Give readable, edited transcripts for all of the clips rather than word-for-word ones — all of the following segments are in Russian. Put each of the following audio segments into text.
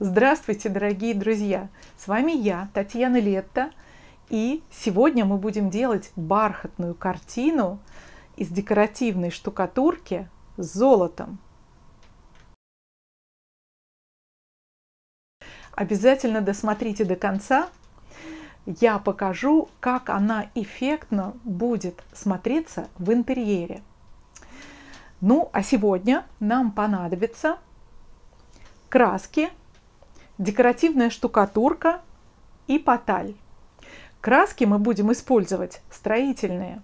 Здравствуйте, дорогие друзья! С вами я, Татьяна Летто, и сегодня мы будем делать бархатную картину из декоративной штукатурки с золотом. Обязательно досмотрите до конца. Я покажу, как она эффектно будет смотреться в интерьере. Ну, а сегодня нам понадобятся краски, декоративная штукатурка и поталь. Краски мы будем использовать строительные.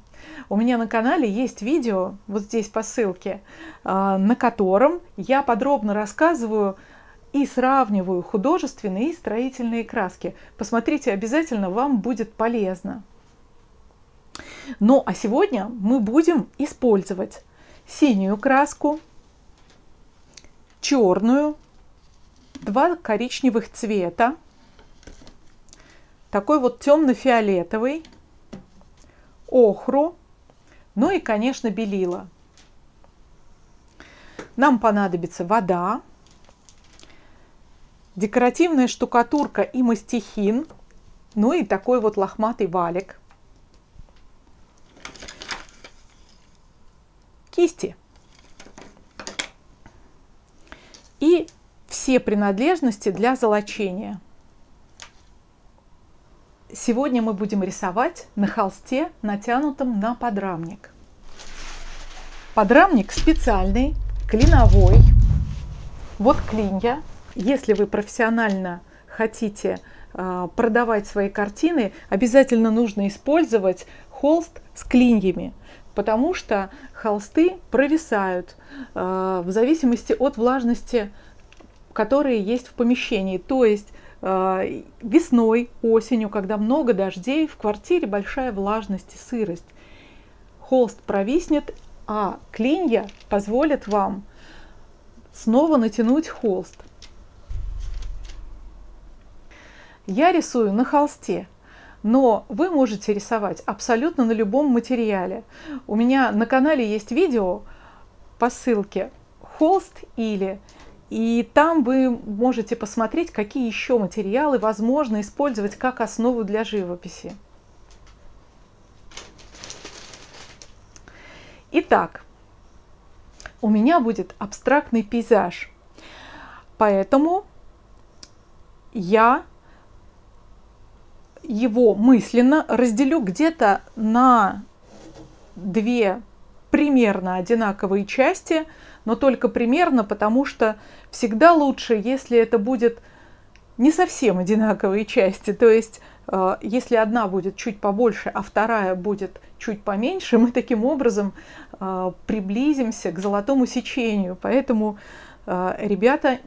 У меня на канале есть видео, вот здесь по ссылке, на котором я подробно рассказываю и сравниваю художественные и строительные краски. Посмотрите, обязательно вам будет полезно. Ну а сегодня мы будем использовать синюю краску, черную, два коричневых цвета, такой вот темно-фиолетовый, охру, ну и, конечно, белила. Нам понадобится вода, декоративная штукатурка и мастихин, ну и такой вот лохматый валик, кисти и все принадлежности для золочения. Сегодня мы будем рисовать на холсте, натянутом на подрамник. Подрамник специальный, клиновой. Вот клинья. Если вы профессионально хотите продавать свои картины, обязательно нужно использовать холст с клиньями, потому что холсты провисают в зависимости от влажности, которые есть в помещении. То есть весной, осенью, когда много дождей, в квартире большая влажность и сырость. Холст провиснет, а клинья позволят вам снова натянуть холст. Я рисую на холсте, но вы можете рисовать абсолютно на любом материале. У меня на канале есть видео по ссылке «Холст или...», и там вы можете посмотреть, какие еще материалы возможно использовать как основу для живописи. Итак, у меня будет абстрактный пейзаж, поэтому я его мысленно разделю где-то на две примерно одинаковые части, но только примерно, потому что всегда лучше, если это будет не совсем одинаковые части, то есть если одна будет чуть побольше, а вторая будет чуть поменьше, мы таким образом приблизимся к золотому сечению. Поэтому, ребята,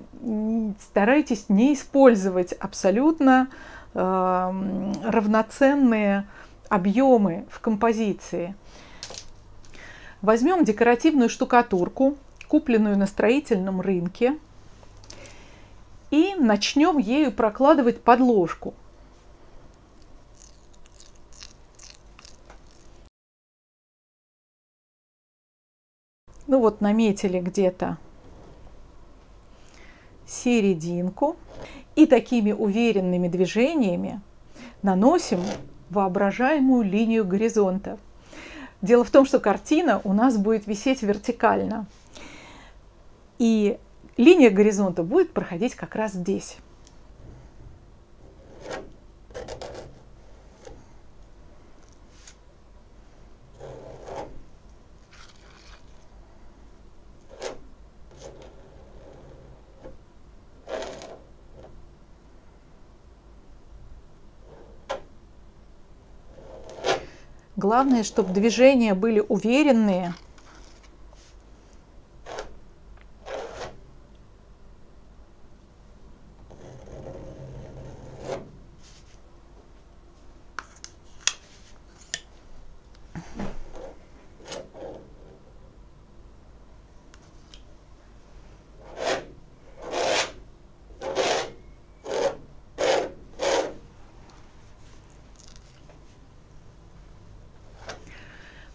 старайтесь не использовать абсолютно равноценные объемы в композиции. Возьмем декоративную штукатурку, купленную на строительном рынке, и начнем ею прокладывать подложку. Ну вот, наметили где-то серединку и такими уверенными движениями наносим воображаемую линию горизонта. Дело в том, что картина у нас будет висеть вертикально, и линия горизонта будет проходить как раз здесь. Главное, чтобы движения были уверенные.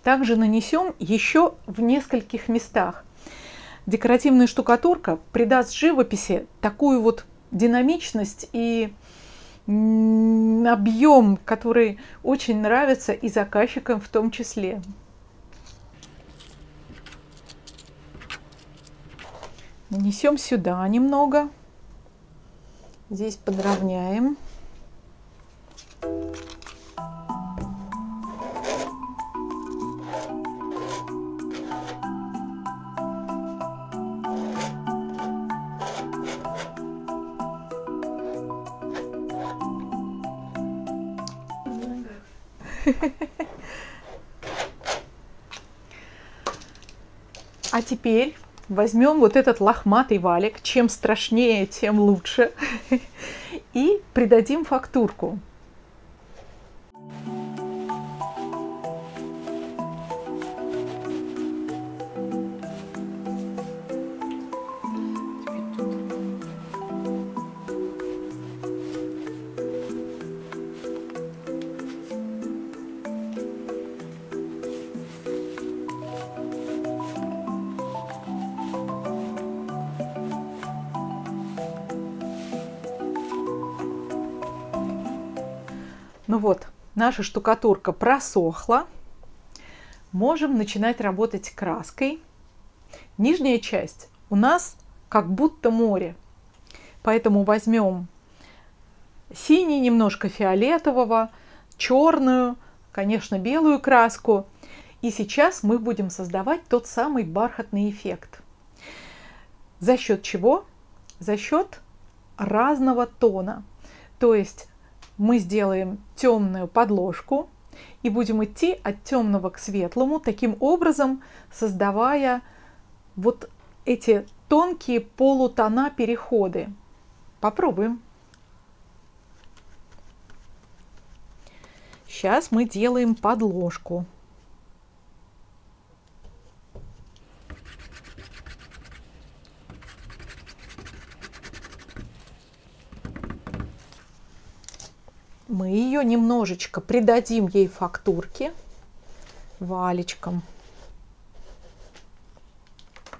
Также нанесем еще в нескольких местах. Декоративная штукатурка придаст живописи такую вот динамичность и объем, который очень нравится и заказчикам в том числе. Нанесем сюда немного, здесь подровняем. А теперь возьмем вот этот лохматый валик, чем страшнее, тем лучше, и придадим фактурку. Ну вот, наша штукатурка просохла. Можем начинать работать краской. Нижняя часть у нас как будто море. Поэтому возьмем синий, немножко фиолетового, черную, конечно, белую краску. И сейчас мы будем создавать тот самый бархатный эффект. За счет чего? За счет разного тона. То есть мы сделаем темную подложку и будем идти от темного к светлому, таким образом создавая вот эти тонкие полутона переходы. Попробуем. Сейчас мы делаем подложку. Мы ее немножечко придадим ей фактурки валечком.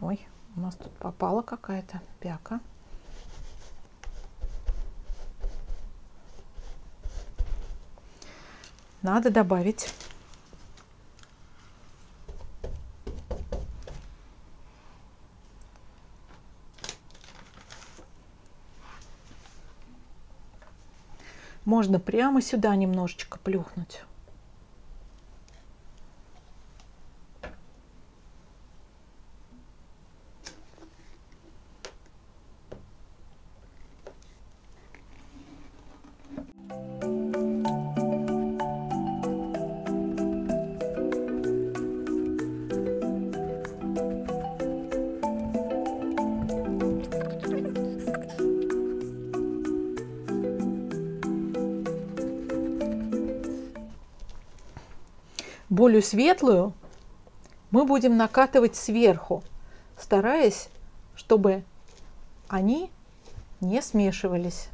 Ой, у нас тут попала какая-то пяка. Надо добавить. Можно прямо сюда немножечко плюхнуть. Более светлую мы будем накатывать сверху, стараясь, чтобы они не смешивались.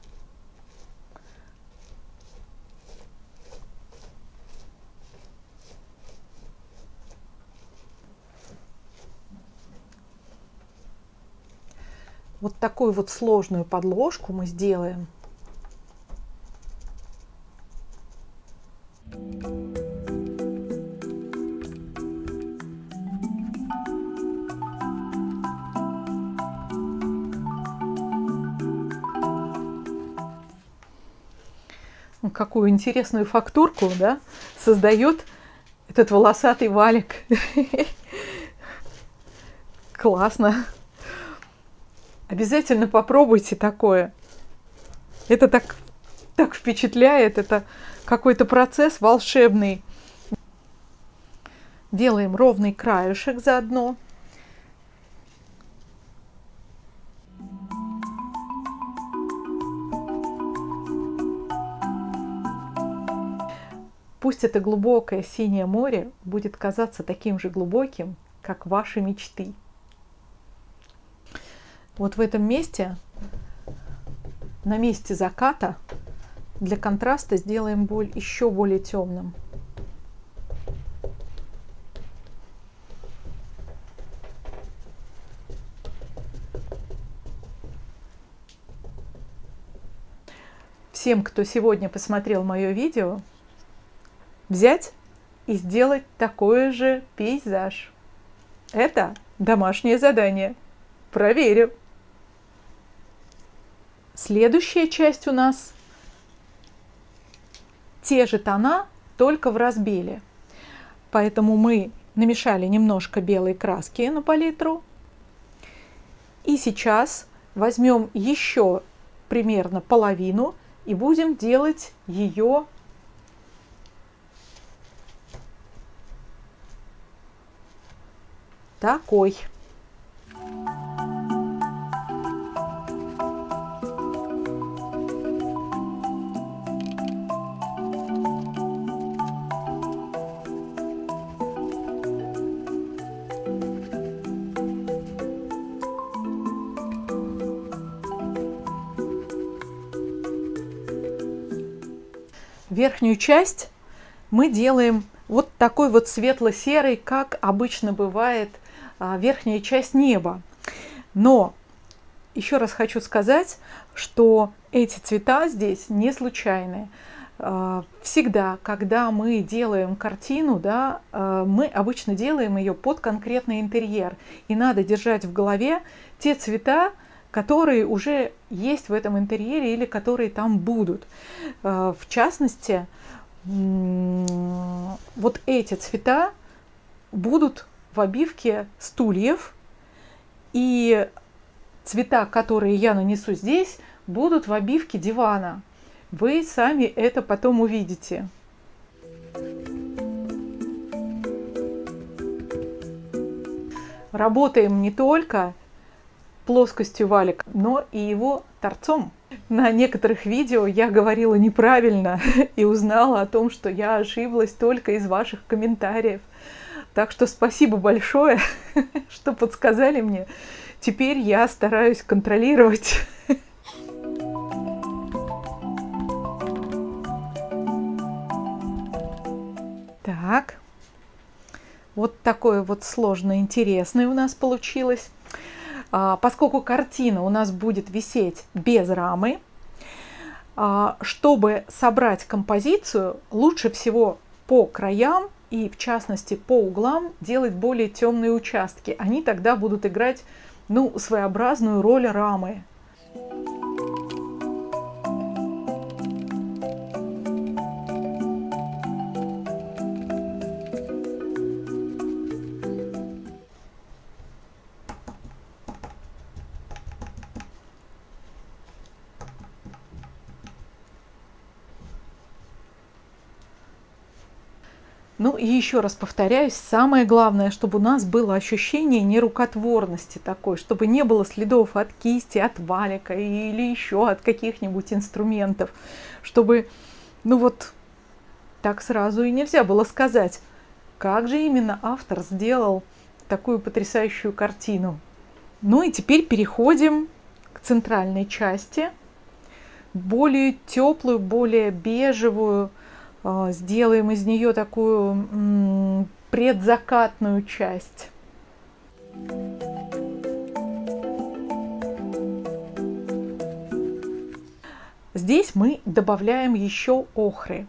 Вот такую вот сложную подложку мы сделаем. Какую интересную фактурку, да, создает этот волосатый валик. Классно. Обязательно попробуйте такое. Это так впечатляет. Это какой-то процесс волшебный. Делаем ровный краешек заодно. Пусть это глубокое синее море будет казаться таким же глубоким, как ваши мечты. Вот в этом месте, на месте заката, для контраста сделаем еще более темным. всем, кто сегодня посмотрел мое видео, взять и сделать такой же пейзаж. Это домашнее задание. Проверю. Следующая часть у нас те же тона, только в разбеле. Поэтому мы намешали немножко белой краски на палитру. И сейчас возьмем еще примерно половину и будем делать ее такой. Верхнюю часть мы делаем вот такой вот светло-серый, как обычно бывает верхняя часть неба. Но еще раз хочу сказать, что эти цвета здесь не случайные. Всегда, когда мы делаем картину, да, мы обычно делаем ее под конкретный интерьер. И надо держать в голове те цвета, которые уже есть в этом интерьере или которые там будут. В частности, вот эти цвета будут в обивке стульев, и цвета, которые я нанесу здесь, будут в обивке дивана. Вы сами это потом увидите. Работаем не только плоскостью валика, но и его торцом. На некоторых видео я говорила неправильно и узнала о том, что я ошиблась только из ваших комментариев. Так что спасибо большое, что подсказали мне. Теперь я стараюсь контролировать. Так, вот такое вот сложное, интересное у нас получилось. Поскольку картина у нас будет висеть без рамы, чтобы собрать композицию, лучше всего по краям и, в частности, по углам делать более темные участки. Они тогда будут играть, ну, своеобразную роль рамы. Ну и еще раз повторяюсь, самое главное, чтобы у нас было ощущение нерукотворности такой, чтобы не было следов от кисти, от валика или еще от каких-нибудь инструментов, чтобы, ну вот, так сразу и нельзя было сказать, как же именно автор сделал такую потрясающую картину. Ну и теперь переходим к центральной части, более теплую, более бежевую. Сделаем из нее такую предзакатную часть. Здесь мы добавляем еще охры.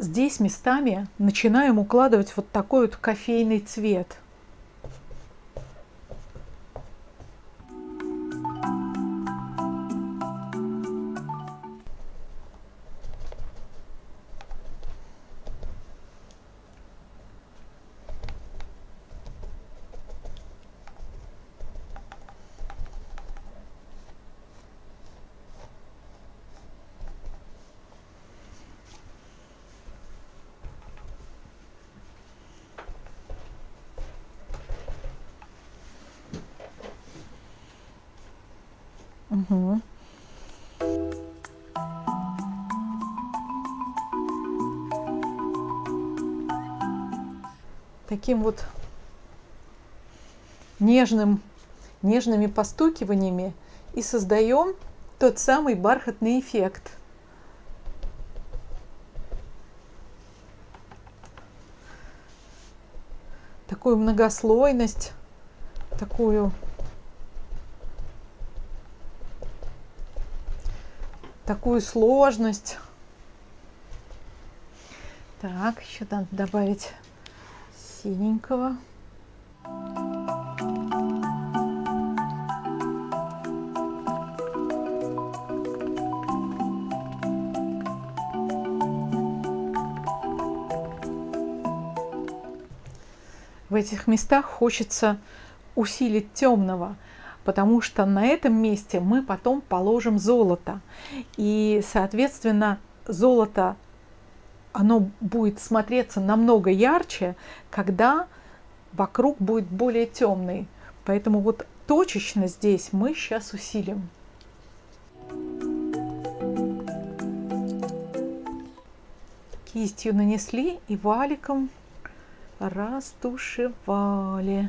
Здесь местами начинаем укладывать вот такой вот кофейный цвет. Угу. Таким вот нежными постукиваниями и создаем тот самый бархатный эффект. такую многослойность, такую сложность. Так, еще надо добавить синенького. В этих местах хочется усилить темного, потому что на этом месте мы потом положим золото. И, соответственно, золото, оно будет смотреться намного ярче, когда вокруг будет более темный. Поэтому вот точечно здесь мы сейчас усилим. Кистью нанесли и валиком растушевали.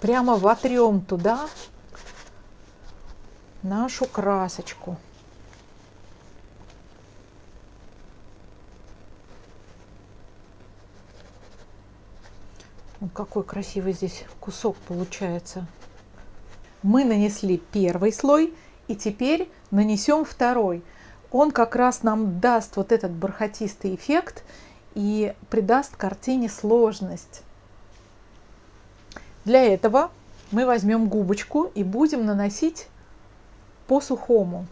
Прямо вотрем туда нашу красочку. Вот какой красивый здесь кусок получается. Мы нанесли первый слой, и теперь нанесем второй. Он как раз нам даст вот этот бархатистый эффект и придаст картине сложность. Для этого мы возьмем губочку и будем наносить по сухому.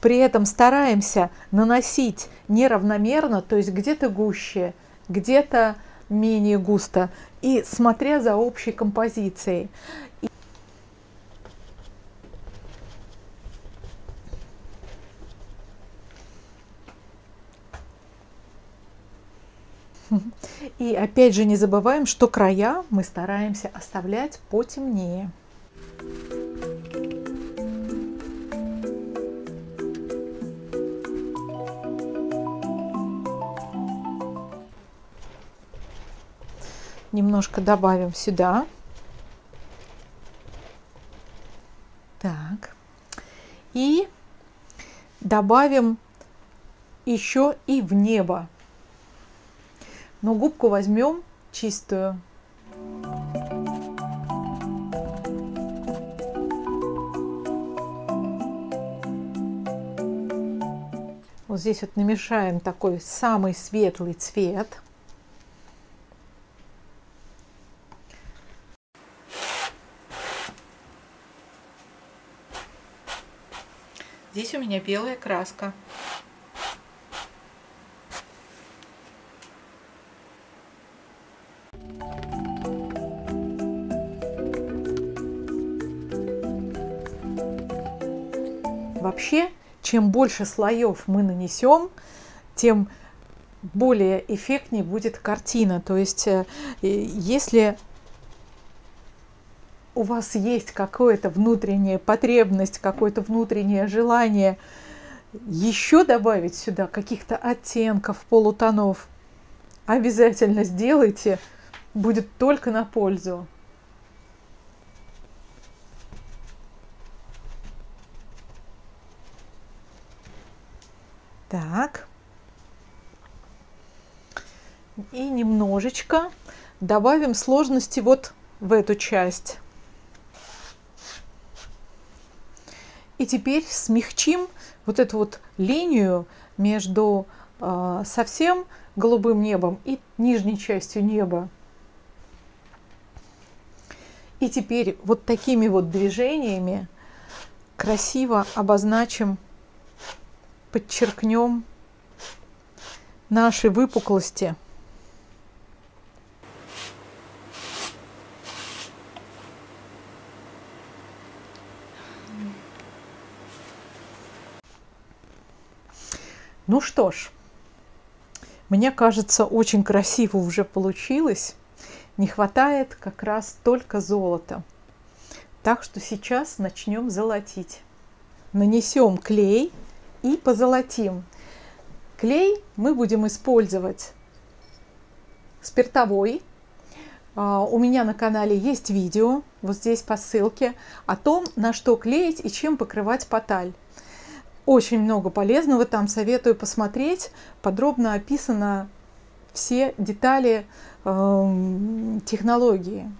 При этом стараемся наносить неравномерно, то есть где-то гуще, где-то менее густо, и смотря за общей композицией. И опять же не забываем, что края мы стараемся оставлять потемнее. Немножко добавим сюда. Так. И добавим еще и в небо. Но губку возьмем чистую. Вот здесь вот намешаем такой самый светлый цвет. Здесь у меня белая краска. Вообще, чем больше слоев мы нанесем, тем более эффектнее будет картина. То есть, если у вас есть какая-то внутренняя потребность, какое-то внутреннее желание еще добавить сюда каких-то оттенков, полутонов, обязательно сделайте, будет только на пользу. Так. И немножечко добавим сложности вот в эту часть. И теперь смягчим вот эту вот линию между совсем голубым небом и нижней частью неба. И теперь вот такими вот движениями красиво обозначим, подчеркнем наши выпуклости. Ну что ж, мне кажется, очень красиво уже получилось. Не хватает как раз только золота. Так что сейчас начнем золотить. Нанесем клей и позолотим. Клей мы будем использовать спиртовой. У меня на канале есть видео, вот здесь по ссылке, о том, на что клеить и чем покрывать поталь. Очень много полезного там, советую посмотреть. Подробно описаны все детали технологии.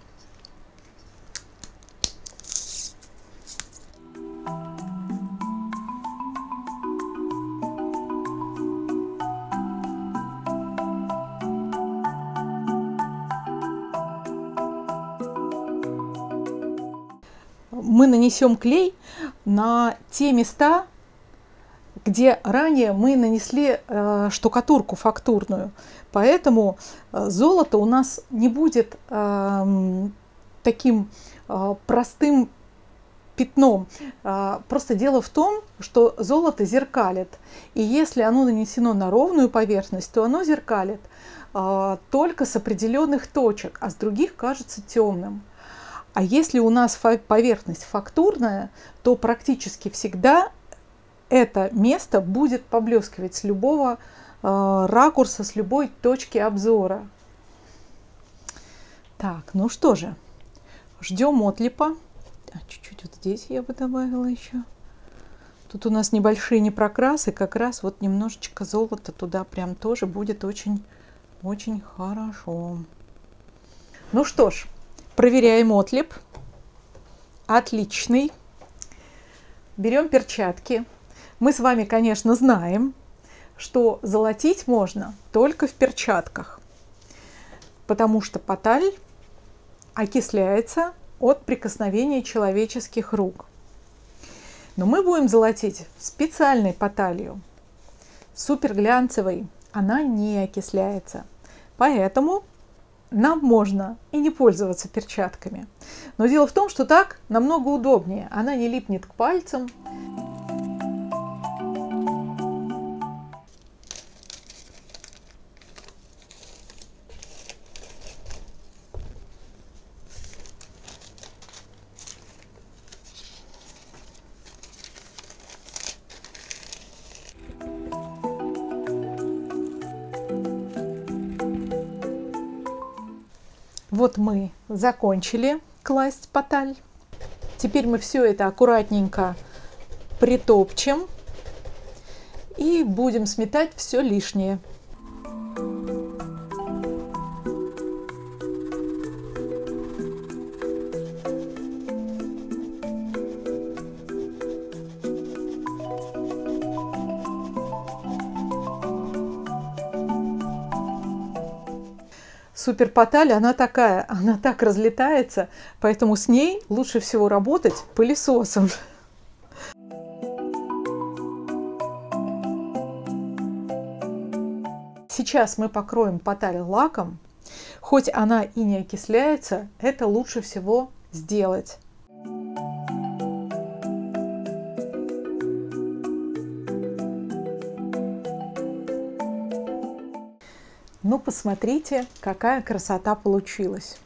Мы нанесем клей на те места, где ранее мы нанесли штукатурку фактурную. Поэтому золото у нас не будет таким простым пятном. Просто дело в том, что золото зеркалит. И если оно нанесено на ровную поверхность, то оно зеркалит только с определенных точек, а с других кажется темным. А если у нас поверхность фактурная, то практически всегда это место будет поблескивать с любого ракурса, с любой точки обзора. Так, ну что же, ждем отлипа. Чуть-чуть вот здесь я бы добавила еще. Тут у нас небольшие непрокрасы, как раз вот немножечко золота туда прям тоже будет очень-очень хорошо. Ну что ж. Проверяем отлип. Отличный. Берем перчатки. Мы с вами, конечно, знаем, что золотить можно только в перчатках, потому что поталь окисляется от прикосновения человеческих рук. Но мы будем золотить специальной поталью, суперглянцевой. Она не окисляется. Поэтому нам можно и не пользоваться перчатками. Но дело в том, что так намного удобнее. Она не липнет к пальцам. Вот мы закончили класть поталь. Теперь мы все это аккуратненько притопчем и будем сметать все лишнее. Суперпоталь, она такая, она так разлетается, поэтому с ней лучше всего работать пылесосом. Сейчас мы покроем поталь лаком. Хоть она и не окисляется, это лучше всего сделать. Ну, посмотрите, какая красота получилась.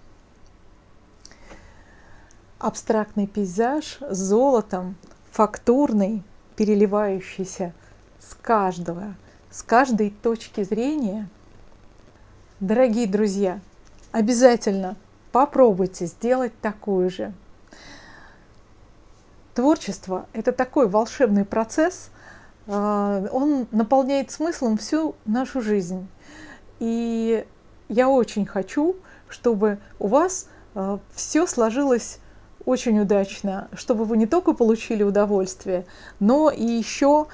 Абстрактный пейзаж с золотом, фактурный, переливающийся с каждой точки зрения. Дорогие друзья, обязательно попробуйте сделать такую же. Творчество – это такой волшебный процесс, он наполняет смыслом всю нашу жизнь. И я очень хочу, чтобы у вас все сложилось очень удачно, чтобы вы не только получили удовольствие, но и еще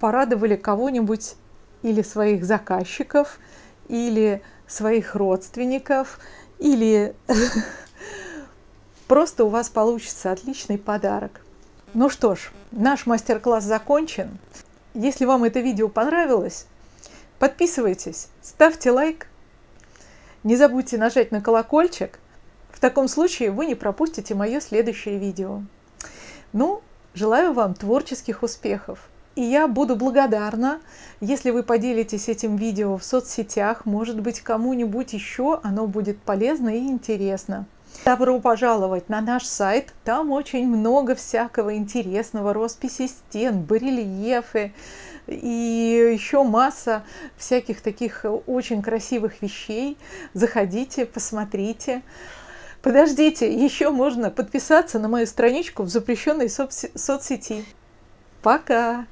порадовали кого-нибудь, или своих заказчиков, или своих родственников, или просто у вас получится отличный подарок. Ну что ж, наш мастер-класс закончен. Если вам это видео понравилось, подписывайтесь, ставьте лайк, не забудьте нажать на колокольчик. В таком случае вы не пропустите мое следующее видео. Ну, желаю вам творческих успехов. И я буду благодарна, если вы поделитесь этим видео в соцсетях. Может быть, кому-нибудь еще оно будет полезно и интересно. Добро пожаловать на наш сайт. Там очень много всякого интересного. Росписи стен, барельефы. и еще масса всяких таких очень красивых вещей. Заходите, посмотрите. Подождите, еще можно подписаться на мою страничку в запрещенной соцсети. Пока!